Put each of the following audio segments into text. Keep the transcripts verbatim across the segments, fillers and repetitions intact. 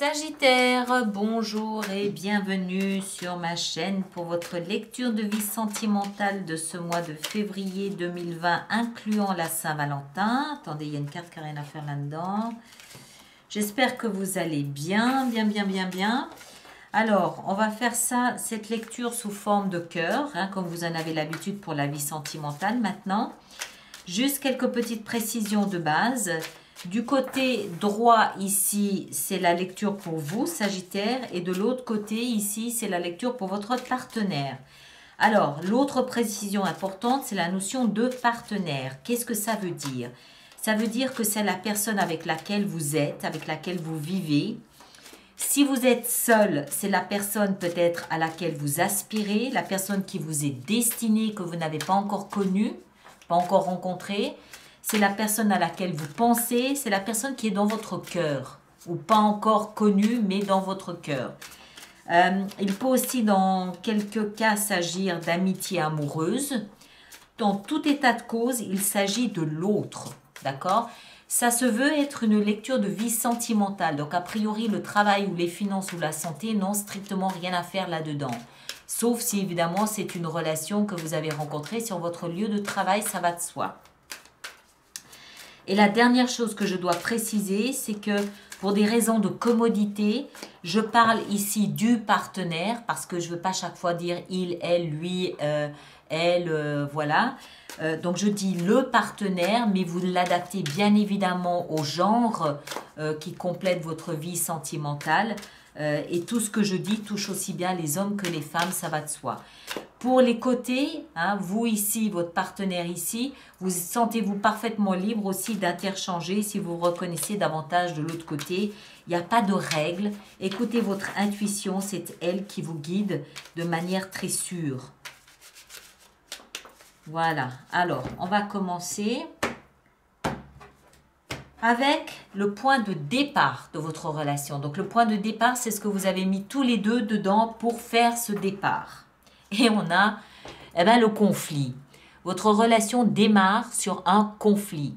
Sagittaire, bonjour et bienvenue sur ma chaîne pour votre lecture de vie sentimentale de ce mois de février deux mille vingt, incluant la Saint-Valentin. Attendez, il y a une carte qui n'a rien à faire là-dedans. J'espère que vous allez bien, bien, bien, bien, bien. Alors, on va faire ça, cette lecture sous forme de cœur, hein, comme vous en avez l'habitude pour la vie sentimentale maintenant. Juste quelques petites précisions de base. Du côté droit, ici, c'est la lecture pour vous, Sagittaire. Et de l'autre côté, ici, c'est la lecture pour votre partenaire. Alors, l'autre précision importante, c'est la notion de partenaire. Qu'est-ce que ça veut dire? Ça veut dire que c'est la personne avec laquelle vous êtes, avec laquelle vous vivez. Si vous êtes seul, c'est la personne peut-être à laquelle vous aspirez, la personne qui vous est destinée, que vous n'avez pas encore connue, pas encore rencontrée. C'est la personne à laquelle vous pensez, c'est la personne qui est dans votre cœur, ou pas encore connue, mais dans votre cœur. Euh, il peut aussi, dans quelques cas, s'agir d'amitié amoureuse. Dans tout état de cause, il s'agit de l'autre, d'accord? Ça se veut être une lecture de vie sentimentale. Donc, a priori, le travail ou les finances ou la santé n'ont strictement rien à faire là-dedans. Sauf si, évidemment, c'est une relation que vous avez rencontrée sur votre lieu de travail, ça va de soi. Et la dernière chose que je dois préciser, c'est que pour des raisons de commodité, je parle ici du partenaire parce que je ne veux pas chaque fois dire il, elle, lui, euh, elle, euh, voilà. Euh, donc, je dis le partenaire, mais vous l'adaptez bien évidemment au genre euh, qui complète votre vie sentimentale. Euh, et tout ce que je dis touche aussi bien les hommes que les femmes, ça va de soi. Pour les côtés, hein, vous ici, votre partenaire ici, vous sentez-vous parfaitement libre aussi d'interchanger si vous reconnaissez davantage de l'autre côté. Il n'y a pas de règles. Écoutez votre intuition, c'est elle qui vous guide de manière très sûre. Voilà, alors on va commencer avec le point de départ de votre relation. Donc le point de départ, c'est ce que vous avez mis tous les deux dedans pour faire ce départ. Et on a eh ben, le conflit. Votre relation démarre sur un conflit.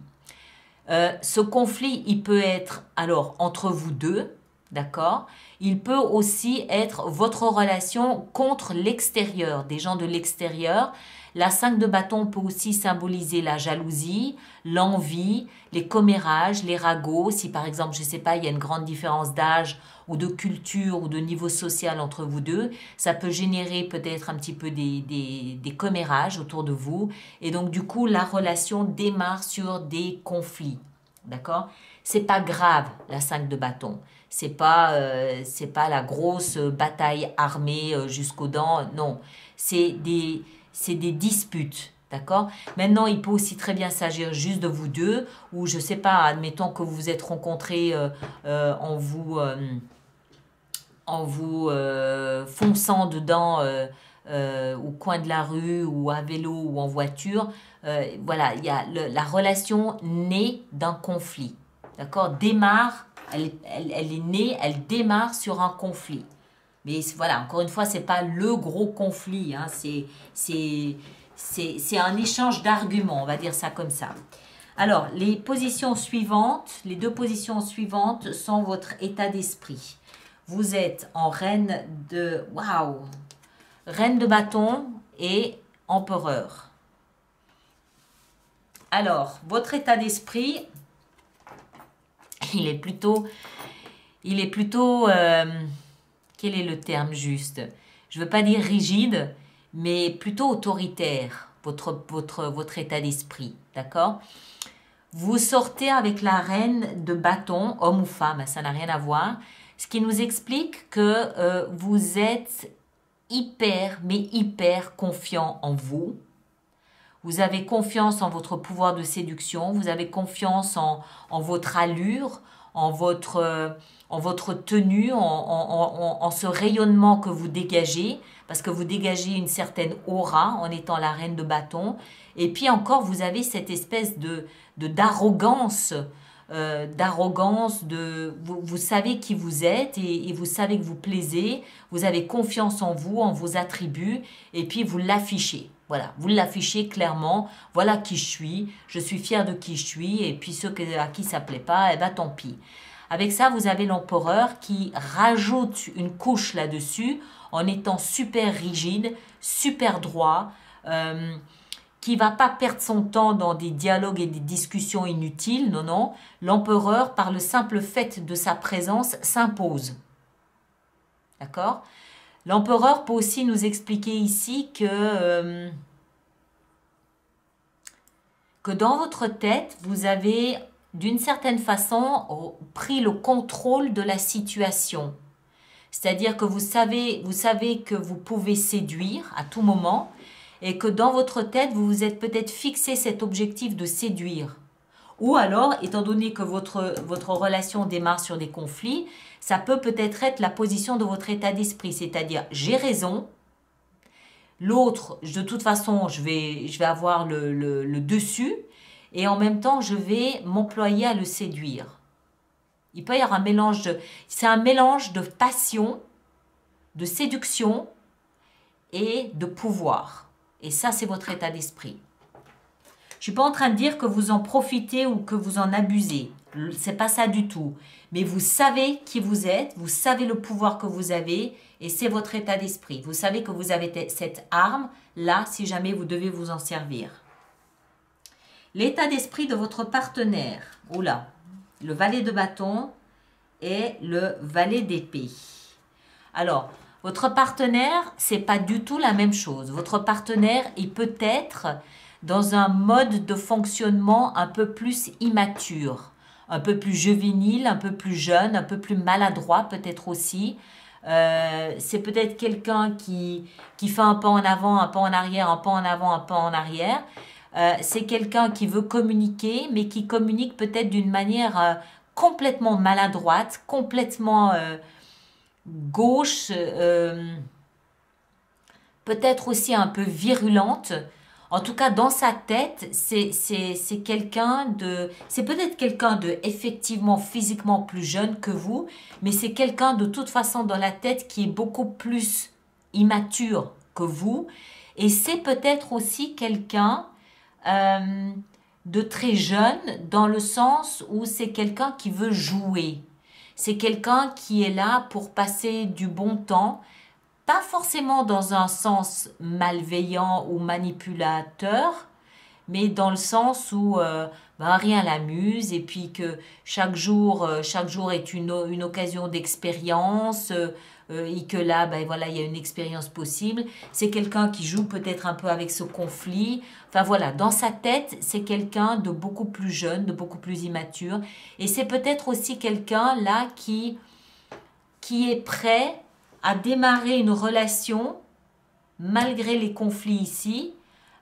Euh, ce conflit, il peut être alors entre vous deux, d'accord? Il peut aussi être votre relation contre l'extérieur, des gens de l'extérieur. La cinq de bâton peut aussi symboliser la jalousie, l'envie, les commérages, les ragots. Si par exemple, je ne sais pas, il y a une grande différence d'âge ou de culture ou de niveau social entre vous deux, ça peut générer peut-être un petit peu des, des, des commérages autour de vous. Et donc du coup, la relation démarre sur des conflits. D'accord? C'est pas grave, la cinq de bâton. C'est pas, euh, c'est pas la grosse bataille armée jusqu'aux dents. Non, c'est des... c'est des disputes, d'accord? Maintenant, il peut aussi très bien s'agir juste de vous deux, ou je ne sais pas, admettons que vous vous êtes rencontrés euh, euh, en vous, euh, en vous euh, fonçant dedans euh, euh, au coin de la rue, ou à vélo, ou en voiture. Euh, voilà, y a le, la relation née d'un conflit, d'accord? Démarre, elle, elle, elle est née, elle démarre sur un conflit. Mais voilà, encore une fois, ce n'est pas le gros conflit, hein, c'est un échange d'arguments, on va dire ça comme ça. Alors, les positions suivantes, les deux positions suivantes sont votre état d'esprit. Vous êtes en reine de... Waouh! Reine de bâton et empereur. Alors, votre état d'esprit, il est plutôt... Il est plutôt... Euh, Quel est le terme juste? Je ne veux pas dire rigide, mais plutôt autoritaire, votre, votre, votre état d'esprit, d'accord? Vous sortez avec la reine de bâton, homme ou femme, ça n'a rien à voir, ce qui nous explique que euh, vous êtes hyper, mais hyper confiant en vous. Vous avez confiance en votre pouvoir de séduction, vous avez confiance en, en votre allure, en votre... Euh, en votre tenue, en, en, en, en ce rayonnement que vous dégagez, parce que vous dégagez une certaine aura en étant la reine de bâton. Et puis encore, vous avez cette espèce de d'arrogance, euh, d'arrogance, de vous, vous savez qui vous êtes et, et vous savez que vous plaisez, vous avez confiance en vous, en vos attributs, et puis vous l'affichez. Voilà, vous l'affichez clairement, voilà qui je suis, je suis fière de qui je suis, et puis ceux à qui ça ne plaît pas, eh ben tant pis. Avec ça, vous avez l'empereur qui rajoute une couche là-dessus en étant super rigide, super droit, euh, qui ne va pas perdre son temps dans des dialogues et des discussions inutiles. Non, non. L'empereur, par le simple fait de sa présence, s'impose. D'accord ? L'empereur peut aussi nous expliquer ici que, euh, que dans votre tête, vous avez d'une certaine façon pris le contrôle de la situation. C'est-à-dire que vous savez, vous savez que vous pouvez séduire à tout moment et que dans votre tête, vous vous êtes peut-être fixé cet objectif de séduire. Ou alors, étant donné que votre, votre relation démarre sur des conflits, ça peut peut-être être la position de votre état d'esprit. C'est-à-dire, j'ai raison, l'autre, de toute façon, je vais, je vais avoir le, le, le dessus et en même temps, je vais m'employer à le séduire. Il peut y avoir un mélange de... C'est un mélange de passion, de séduction et de pouvoir. Et ça, c'est votre état d'esprit. Je ne suis pas en train de dire que vous en profitez ou que vous en abusez. Ce n'est pas ça du tout. Mais vous savez qui vous êtes, vous savez le pouvoir que vous avez et c'est votre état d'esprit. Vous savez que vous avez cette arme-là si jamais vous devez vous en servir. L'état d'esprit de votre partenaire. Oula, le valet de bâton et le valet d'épée. Alors, votre partenaire, ce n'est pas du tout la même chose. Votre partenaire, il peut être... dans un mode de fonctionnement un peu plus immature, un peu plus juvénile, un peu plus jeune, un peu plus maladroit peut-être aussi. Euh, c'est peut-être quelqu'un qui, qui fait un pas en avant, un pas en arrière, un pas en avant, un pas en arrière. Euh, c'est quelqu'un qui veut communiquer, mais qui communique peut-être d'une manière euh, complètement maladroite, complètement euh, gauche, euh, peut-être aussi un peu virulente. En tout cas, dans sa tête, c'est quelqu'un de... C'est peut-être quelqu'un de effectivement physiquement plus jeune que vous, mais c'est quelqu'un de toute façon dans la tête qui est beaucoup plus immature que vous. Et c'est peut-être aussi quelqu'un euh, de très jeune dans le sens où c'est quelqu'un qui veut jouer. C'est quelqu'un qui est là pour passer du bon temps. Pas forcément dans un sens malveillant ou manipulateur, mais dans le sens où euh, ben rien l'amuse et puis que chaque jour, euh, chaque jour est une, une occasion d'expérience euh, et que là, ben voilà, il y a une expérience possible. C'est quelqu'un qui joue peut-être un peu avec ce conflit. Enfin voilà, dans sa tête, c'est quelqu'un de beaucoup plus jeune, de beaucoup plus immature. Et c'est peut-être aussi quelqu'un là qui, qui est prêt à démarrer une relation, malgré les conflits ici,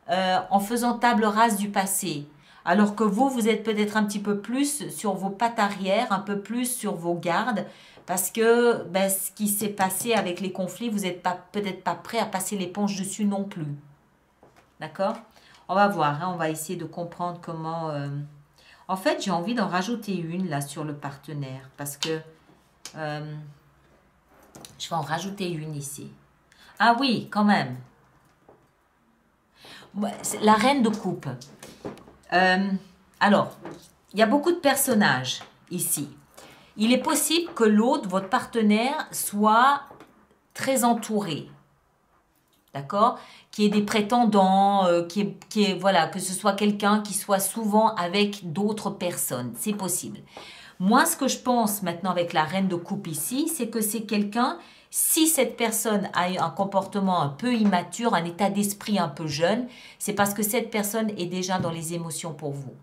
euh, en faisant table rase du passé. Alors que vous, vous êtes peut-être un petit peu plus sur vos pattes arrière, un peu plus sur vos gardes, parce que ben, ce qui s'est passé avec les conflits, vous n'êtes peut-être pas prêt à passer l'éponge dessus non plus. D'accord? On va voir, hein, on va essayer de comprendre comment... Euh... En fait, j'ai envie d'en rajouter une là sur le partenaire, parce que... Euh... Je vais en rajouter une ici. Ah oui, quand même. La reine de coupe. Euh, alors, il y a beaucoup de personnages ici. Il est possible que l'autre, votre partenaire, soit très entouré. D'accord? Qu'il y ait des prétendants, euh, qu'il y ait, qu'il y ait, voilà, que ce soit quelqu'un qui soit souvent avec d'autres personnes. C'est possible. Moi, ce que je pense maintenant avec la reine de coupe ici, c'est que c'est quelqu'un, si cette personne a un comportement un peu immature, un état d'esprit un peu jeune, c'est parce que cette personne est déjà dans les émotions pour vous.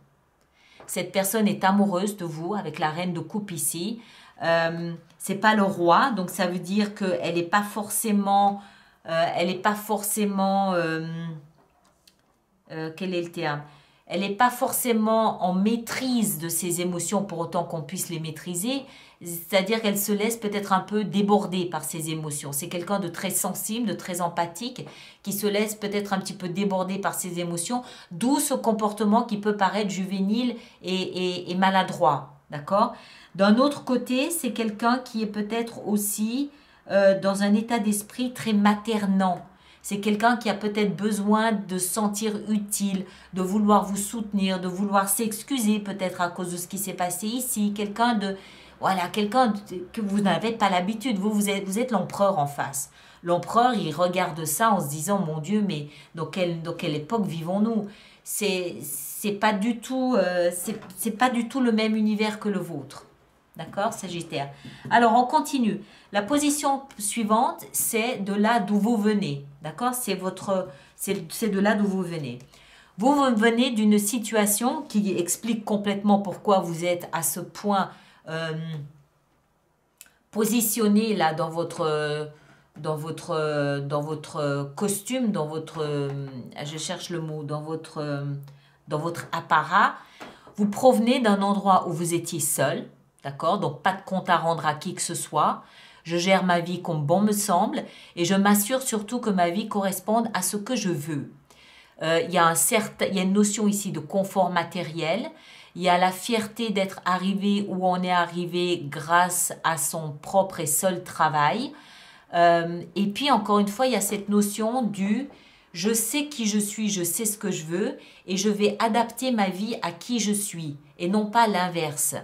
Cette personne est amoureuse de vous avec la reine de coupe ici. Euh, c'est pas le roi, donc ça veut dire qu'elle n'est pas forcément... Euh, elle n'est pas forcément... Euh, euh, quel est le terme ? Elle n'est pas forcément en maîtrise de ses émotions pour autant qu'on puisse les maîtriser. C'est-à-dire qu'elle se laisse peut-être un peu déborder par ses émotions. C'est quelqu'un de très sensible, de très empathique, qui se laisse peut-être un petit peu déborder par ses émotions, d'où ce comportement qui peut paraître juvénile et, et, et maladroit. D'accord ? D'un autre côté, c'est quelqu'un qui est peut-être aussi euh, dans un état d'esprit très maternant. C'est quelqu'un qui a peut-être besoin de se sentir utile, de vouloir vous soutenir, de vouloir s'excuser peut-être à cause de ce qui s'est passé ici. Quelqu'un de, Voilà, quelqu'un que vous n'avez pas l'habitude. Vous, vous êtes, vous êtes l'empereur en face. L'empereur, il regarde ça en se disant, mon Dieu, mais dans quelle, dans quelle époque vivons-nous? C'est pas du tout, euh, c'est pas du tout le même univers que le vôtre. D'accord, Sagittaire. Alors, on continue. La position suivante, c'est de là d'où vous venez. D'accord, c'est votre, c'est de là d'où vous venez. Vous venez d'une situation qui explique complètement pourquoi vous êtes à ce point euh, positionné là dans votre, dans votre, dans votre costume, dans votre, je cherche le mot, dans votre, dans votre apparat. Vous provenez d'un endroit où vous étiez seul. D'accord, donc pas de compte à rendre à qui que ce soit. Je gère ma vie comme bon me semble et je m'assure surtout que ma vie corresponde à ce que je veux. Euh, il y a un certain, il y a une notion ici de confort matériel. Il y a la fierté d'être arrivé où on est arrivé grâce à son propre et seul travail. Euh, et puis encore une fois, il y a cette notion du « je sais qui je suis, je sais ce que je veux et je vais adapter ma vie à qui je suis » et non pas l'inverse.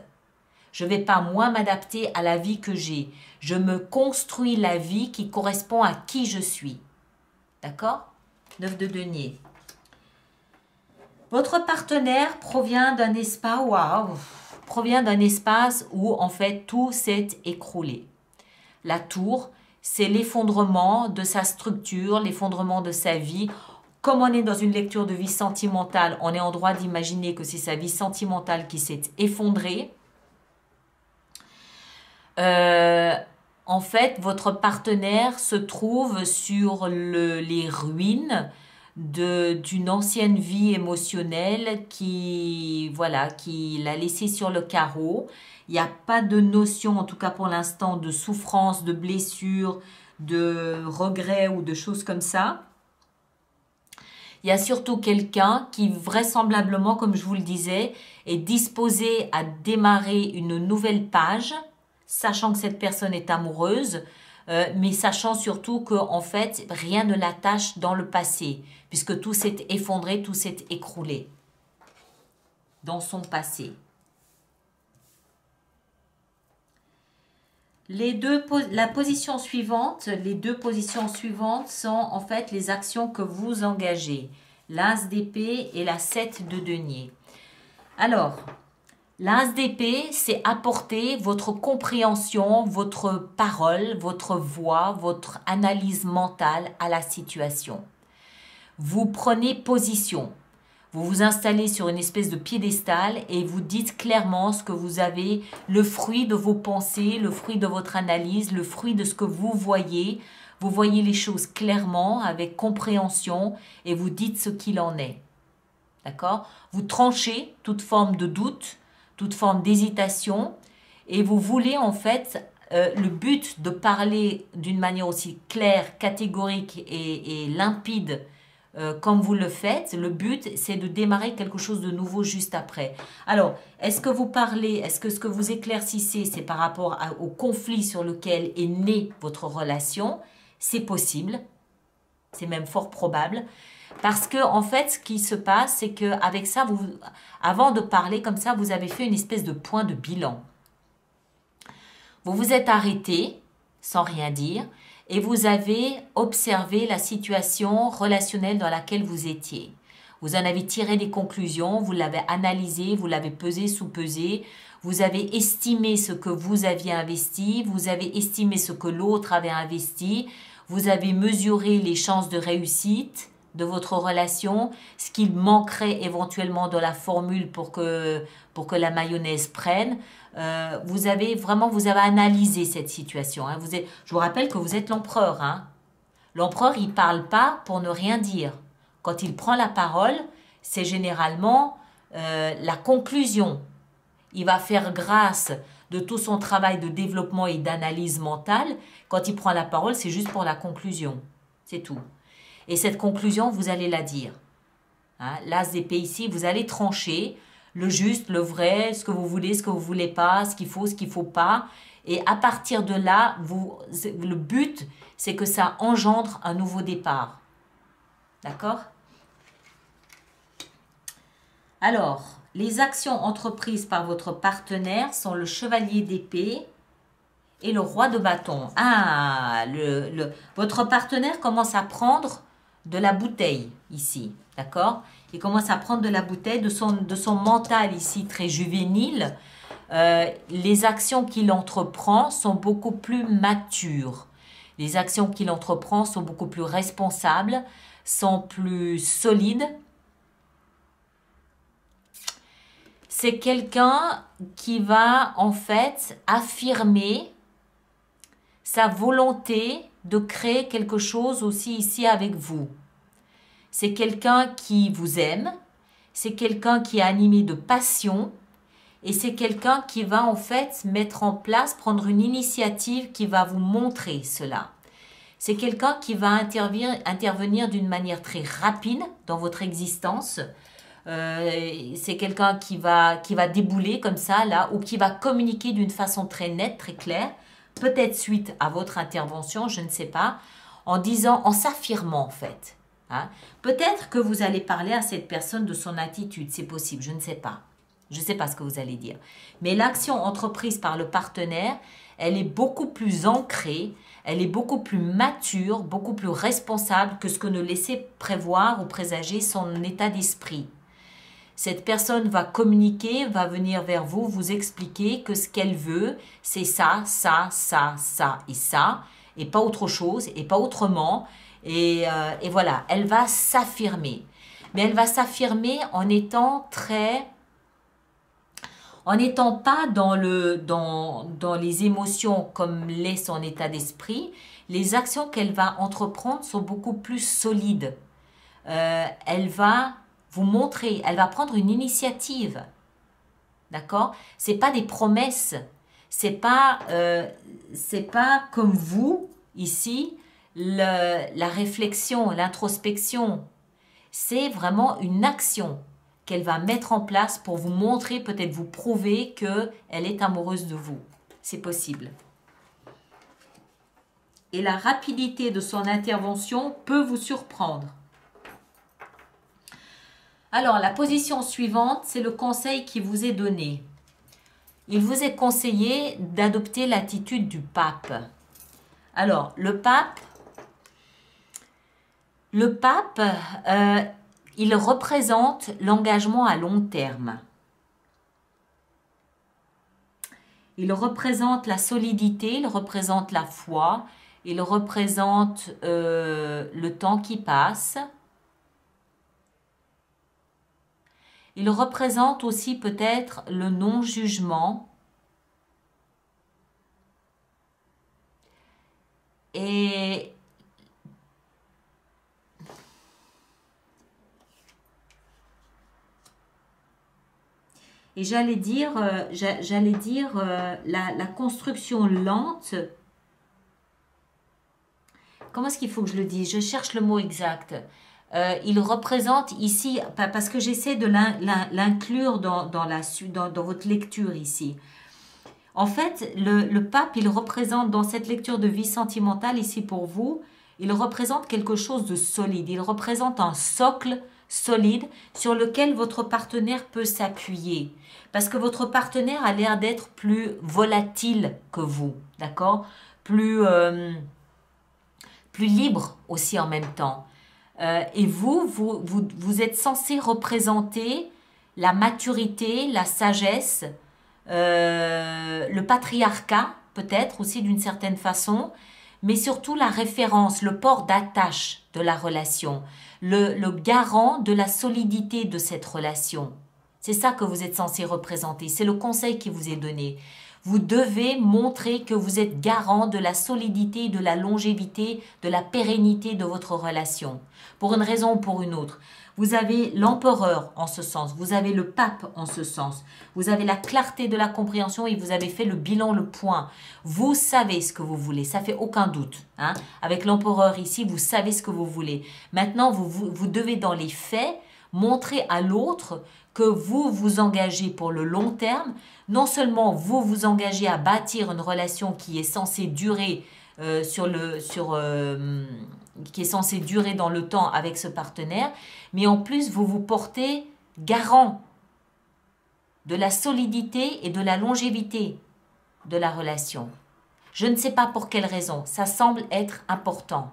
Je ne vais pas, moi, m'adapter à la vie que j'ai. Je me construis la vie qui correspond à qui je suis. D'accord? neuf de denier. Votre partenaire provient d'un espace, wow, provient d'un espace où, en fait, tout s'est écroulé. La tour, c'est l'effondrement de sa structure, l'effondrement de sa vie. Comme on est dans une lecture de vie sentimentale, on est en droit d'imaginer que c'est sa vie sentimentale qui s'est effondrée. Euh, en fait, votre partenaire se trouve sur le, les ruines d'une ancienne vie émotionnelle qui, voilà, qui l'a laissé sur le carreau. Il n'y a pas de notion, en tout cas pour l'instant, de souffrance, de blessure, de regret ou de choses comme ça. Il y a surtout quelqu'un qui vraisemblablement, comme je vous le disais, est disposé à démarrer une nouvelle page, sachant que cette personne est amoureuse, euh, mais sachant surtout que en fait, rien ne l'attache dans le passé, puisque tout s'est effondré, tout s'est écroulé dans son passé. Les deux, la position suivante, les deux positions suivantes sont en fait les actions que vous engagez, l'As d'épée et la sept de denier. Alors, l'As d'épée, c'est apporter votre compréhension, votre parole, votre voix, votre analyse mentale à la situation. Vous prenez position, vous vous installez sur une espèce de piédestal et vous dites clairement ce que vous avez, le fruit de vos pensées, le fruit de votre analyse, le fruit de ce que vous voyez. Vous voyez les choses clairement, avec compréhension et vous dites ce qu'il en est. D'accord? Vous tranchez toute forme de doute, toute forme d'hésitation, et vous voulez en fait, euh, le but de parler d'une manière aussi claire, catégorique et, et limpide euh, comme vous le faites, le but c'est de démarrer quelque chose de nouveau juste après. Alors, est-ce que vous parlez, est-ce que ce que vous éclaircissez, c'est par rapport à, au conflit sur lequel est née votre relation? C'est possible, c'est même fort probable. Parce que, en fait, ce qui se passe, c'est qu'avec ça, vous, avant de parler comme ça, vous avez fait une espèce de point de bilan. Vous vous êtes arrêté, sans rien dire, et vous avez observé la situation relationnelle dans laquelle vous étiez. Vous en avez tiré des conclusions, vous l'avez analysé, vous l'avez pesé, sous-pesé, vous avez estimé ce que vous aviez investi, vous avez estimé ce que l'autre avait investi, vous avez mesuré les chances de réussite de votre relation, ce qu'il manquerait éventuellement dans la formule pour que, pour que la mayonnaise prenne. Euh, vous avez vraiment, vous avez analysé cette situation. Hein. Vous êtes, je vous rappelle que vous êtes l'empereur. Hein. L'empereur, il ne parle pas pour ne rien dire. Quand il prend la parole, c'est généralement euh, la conclusion. Il va faire grâce de tout son travail de développement et d'analyse mentale. Quand il prend la parole, c'est juste pour la conclusion. C'est tout. Et cette conclusion, vous allez la dire. Hein, l'As d'épée ici, vous allez trancher le juste, le vrai, ce que vous voulez, ce que vous voulez pas, ce qu'il faut, ce qu'il faut pas. Et à partir de là, vous, le but, c'est que ça engendre un nouveau départ. D'accord? Alors, Les actions entreprises par votre partenaire sont le chevalier d'épée et le roi de bâton. Ah, le, le, votre partenaire commence à prendre de la bouteille ici, d'accord? Il commence à prendre de la bouteille, de son, de son mental ici très juvénile. Euh, les actions qu'il entreprend sont beaucoup plus matures. Les actions qu'il entreprend sont beaucoup plus responsables, sont plus solides. C'est quelqu'un qui va en fait affirmer sa volonté de créer quelque chose aussi ici avec vous. C'est quelqu'un qui vous aime, c'est quelqu'un qui est animé de passion et c'est quelqu'un qui va en fait mettre en place, prendre une initiative qui va vous montrer cela. C'est quelqu'un qui va intervenir, intervenir d'une manière très rapide dans votre existence. Euh, c'est quelqu'un qui va, qui va débouler comme ça là, ou qui va communiquer d'une façon très nette, très claire, peut-être suite à votre intervention, je ne sais pas, en disant, en s'affirmant en fait, hein. Peut-être que vous allez parler à cette personne de son attitude, c'est possible, je ne sais pas, je ne sais pas ce que vous allez dire, mais l'action entreprise par le partenaire, elle est beaucoup plus ancrée, elle est beaucoup plus mature, beaucoup plus responsable que ce que ne laissait prévoir ou présager son état d'esprit. Cette personne va communiquer, va venir vers vous, vous expliquer que ce qu'elle veut, c'est ça, ça, ça, ça et ça, et pas autre chose, et pas autrement. Et, euh, et voilà, elle va s'affirmer. Mais elle va s'affirmer en étant très... en n'étant pas dans, le, dans, dans les émotions comme l'est son état d'esprit. Les actions qu'elle va entreprendre sont beaucoup plus solides. Euh, elle va... vous montrer, elle va prendre une initiative, d'accord? C'est pas des promesses, c'est pas, euh, c'est pas comme vous ici le, la réflexion, l'introspection. C'est vraiment une action qu'elle va mettre en place pour vous montrer, peut-être vous prouver que elle est amoureuse de vous. C'est possible. Et la rapidité de son intervention peut vous surprendre. Alors, la position suivante, c'est le conseil qui vous est donné. Il vous est conseillé d'adopter l'attitude du pape. Alors, le pape, le pape, euh, il représente l'engagement à long terme. Il représente la solidité, il représente la foi, il représente euh, le temps qui passe. Il représente aussi peut-être le non-jugement et et j'allais dire j'allais dire la, la construction lente. Comment est-ce qu'il faut que je le dise? Je cherche le mot exact. Euh, il représente ici, parce que j'essaie de l'inclure dans, dans, dans, dans votre lecture ici. En fait, le, le pape, il représente dans cette lecture de vie sentimentale ici pour vous, il représente quelque chose de solide. Il représente un socle solide sur lequel votre partenaire peut s'appuyer. Parce que votre partenaire a l'air d'être plus volatile que vous, d'accord? Plus, euh, plus libre aussi en même temps. Euh, et vous, vous, vous, vous êtes censé représenter la maturité, la sagesse, euh, le patriarcat peut-être aussi d'une certaine façon, mais surtout la référence, le port d'attache de la relation, le, le garant de la solidité de cette relation. C'est ça que vous êtes censé représenter, c'est le conseil qui vous est donné. Vous devez montrer que vous êtes garant de la solidité, de la longévité, de la pérennité de votre relation. Pour une raison ou pour une autre. Vous avez l'empereur en ce sens, vous avez le pape en ce sens, vous avez la clarté de la compréhension et vous avez fait le bilan, le point. Vous savez ce que vous voulez, ça fait aucun doute, hein. Avec l'empereur ici, vous savez ce que vous voulez. Maintenant, vous, vous, vous devez dans les faits montrer à l'autre que vous vous engagez pour le long terme. Non seulement vous vous engagez à bâtir une relation qui est censée durer euh, sur le sur euh, qui est censée durer dans le temps avec ce partenaire, mais en plus vous vous portez garant de la solidité et de la longévité de la relation. Je ne sais pas pour quelle raison, ça semble être important.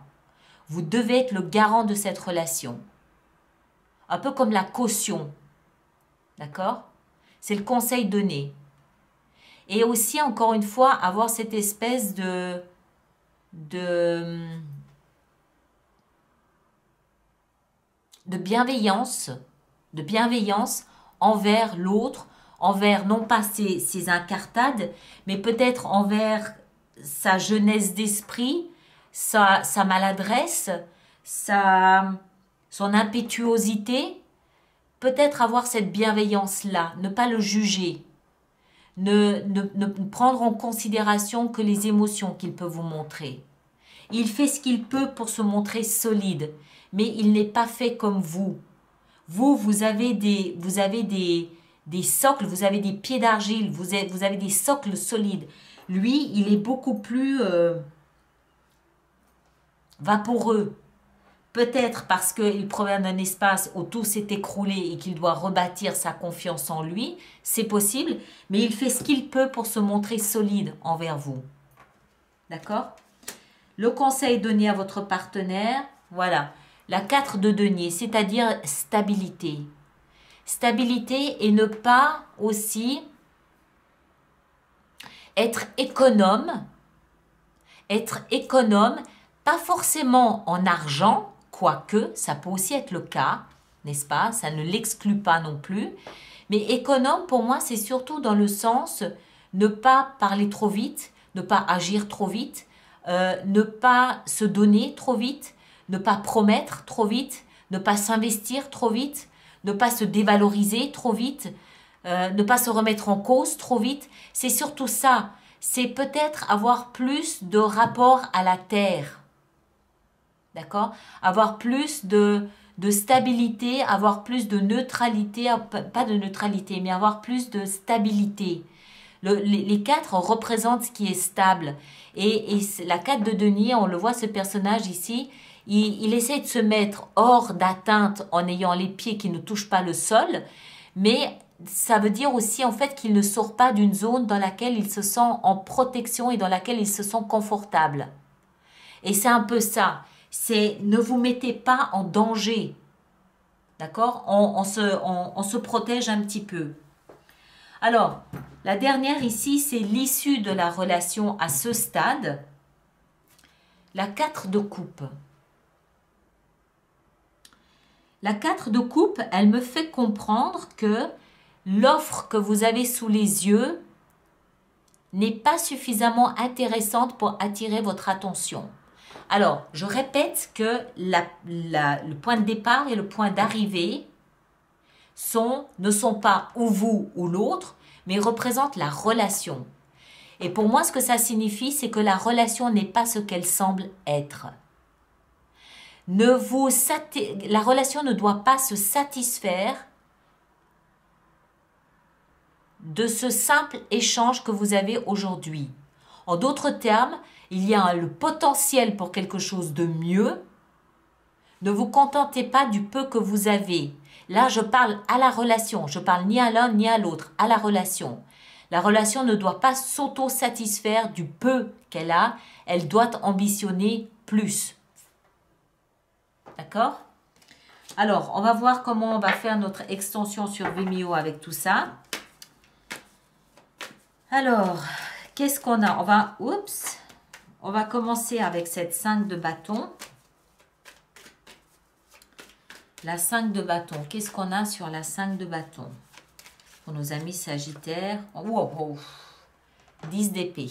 Vous devez être le garant de cette relation. Un peu comme la caution, d'accord? C'est le conseil donné. Et aussi, encore une fois, avoir cette espèce de... de, de bienveillance, de bienveillance envers l'autre, envers non pas ses, ses incartades, mais peut-être envers sa jeunesse d'esprit, sa, sa maladresse, sa, son impétuosité. Peut-être avoir cette bienveillance-là, ne pas le juger, ne, ne, ne prendre en considération que les émotions qu'il peut vous montrer. Il fait ce qu'il peut pour se montrer solide, mais il n'est pas fait comme vous. Vous, vous avez des, vous avez des, des socles, vous avez des pieds d'argile, vous avez, vous avez des socles solides. Lui, il est beaucoup plus euh, vaporeux. Peut-être parce qu'il provient d'un espace où tout s'est écroulé et qu'il doit rebâtir sa confiance en lui, c'est possible, mais il fait ce qu'il peut pour se montrer solide envers vous. D'accord? Le conseil donné à votre partenaire, voilà. La quatre de denier, c'est-à-dire stabilité. Stabilité et ne pas aussi être économe, être économe, pas forcément en argent, quoique ça peut aussi être le cas, n'est-ce pas? Ça ne l'exclut pas non plus. Mais économe, pour moi, c'est surtout dans le sens ne pas parler trop vite, ne pas agir trop vite, euh, ne pas se donner trop vite, ne pas promettre trop vite, ne pas s'investir trop vite, ne pas se dévaloriser trop vite, euh, ne pas se remettre en cause trop vite. C'est surtout ça. C'est peut-être avoir plus de rapport à la terre. D'accord? Avoir plus de, de stabilité, avoir plus de neutralité, pas de neutralité, mais avoir plus de stabilité. Le, les, les quatre représentent ce qui est stable. Et, et la quatre de denier, on le voit ce personnage ici, il, il essaie de se mettre hors d'atteinte en ayant les pieds qui ne touchent pas le sol, mais ça veut dire aussi en fait qu'il ne sort pas d'une zone dans laquelle il se sent en protection et dans laquelle il se sent confortable. Et c'est un peu ça. C'est ne vous mettez pas en danger, d'accord? on, on, se, on, on se protège un petit peu. Alors, la dernière ici, c'est l'issue de la relation à ce stade. La quatre de coupe. La quatre de coupe, elle me fait comprendre que l'offre que vous avez sous les yeux n'est pas suffisamment intéressante pour attirer votre attention. Alors, je répète que la, la, le point de départ et le point d'arrivée sont, ne sont pas ou vous ou l'autre, mais représentent la relation. Et pour moi, ce que ça signifie, c'est que la relation n'est pas ce qu'elle semble être. Ne vous satis- la relation ne doit pas se satisfaire de ce simple échange que vous avez aujourd'hui. En d'autres termes, il y a le potentiel pour quelque chose de mieux. Ne vous contentez pas du peu que vous avez. Là, je parle à la relation. Je parle ni à l'un ni à l'autre, à la relation. La relation ne doit pas s'auto-satisfaire du peu qu'elle a. Elle doit ambitionner plus. D'accord? Alors, on va voir comment on va faire notre extension sur Vimeo avec tout ça. Alors... qu'est-ce qu'on a? On va, oups, on va commencer avec cette cinq de bâton. La cinq de bâton. Qu'est-ce qu'on a sur la cinq de bâton? Pour nos amis Sagittaire. Wow, wow. dix d'épée.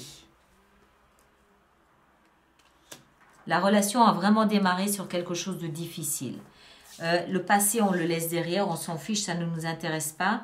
La relation a vraiment démarré sur quelque chose de difficile. Euh, le passé, on le laisse derrière, on s'en fiche, ça ne nous intéresse pas.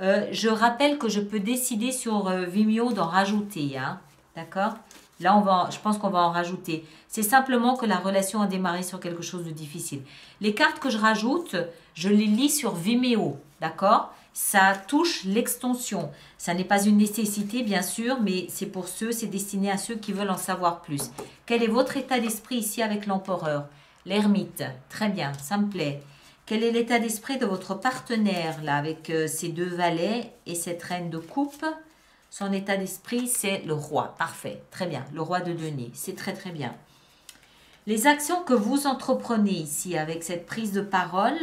Euh, je rappelle que je peux décider sur euh, Vimeo d'en rajouter, hein, d'accord? Là, on va, je pense qu'on va en rajouter. C'est simplement que la relation a démarré sur quelque chose de difficile. Les cartes que je rajoute, je les lis sur Vimeo, d'accord? Ça touche l'extension. Ça n'est pas une nécessité, bien sûr, mais c'est pour ceux, c'est destiné à ceux qui veulent en savoir plus. Quel est votre état d'esprit ici avec l'empereur? L'ermite, très bien, ça me plaît. Quel est l'état d'esprit de votre partenaire, là, avec euh, ces deux valets et cette reine de coupe? Son état d'esprit, c'est le roi. Parfait, très bien. Le roi de denier, c'est très, très bien. Les actions que vous entreprenez ici, avec cette prise de parole,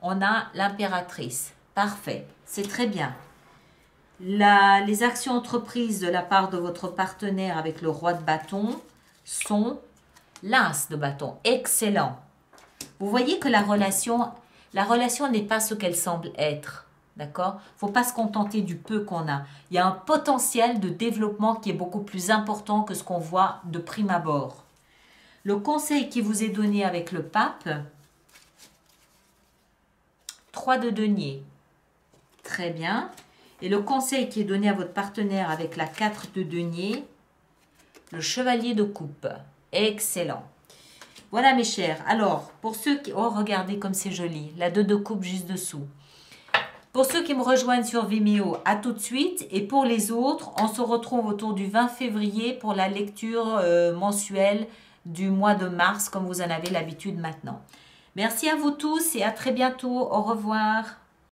on a l'impératrice. Parfait, c'est très bien. La, les actions entreprises de la part de votre partenaire avec le roi de bâton sont l'as de bâton. Excellent. Vous voyez que la relation, la relation n'est pas ce qu'elle semble être. D'accord? Il ne faut pas se contenter du peu qu'on a. Il y a un potentiel de développement qui est beaucoup plus important que ce qu'on voit de prime abord. Le conseil qui vous est donné avec le pape, trois de denier. Très bien. Et le conseil qui est donné à votre partenaire avec la quatre de denier, le chevalier de coupe. Excellent. Voilà mes chers. Alors, pour ceux qui... Oh, regardez comme c'est joli. La deux de coupe juste dessous. Pour ceux qui me rejoignent sur Vimeo, à tout de suite. Et pour les autres, on se retrouve autour du vingt février pour la lecture euh, mensuelle du mois de mars, comme vous en avez l'habitude maintenant. Merci à vous tous et à très bientôt. Au revoir.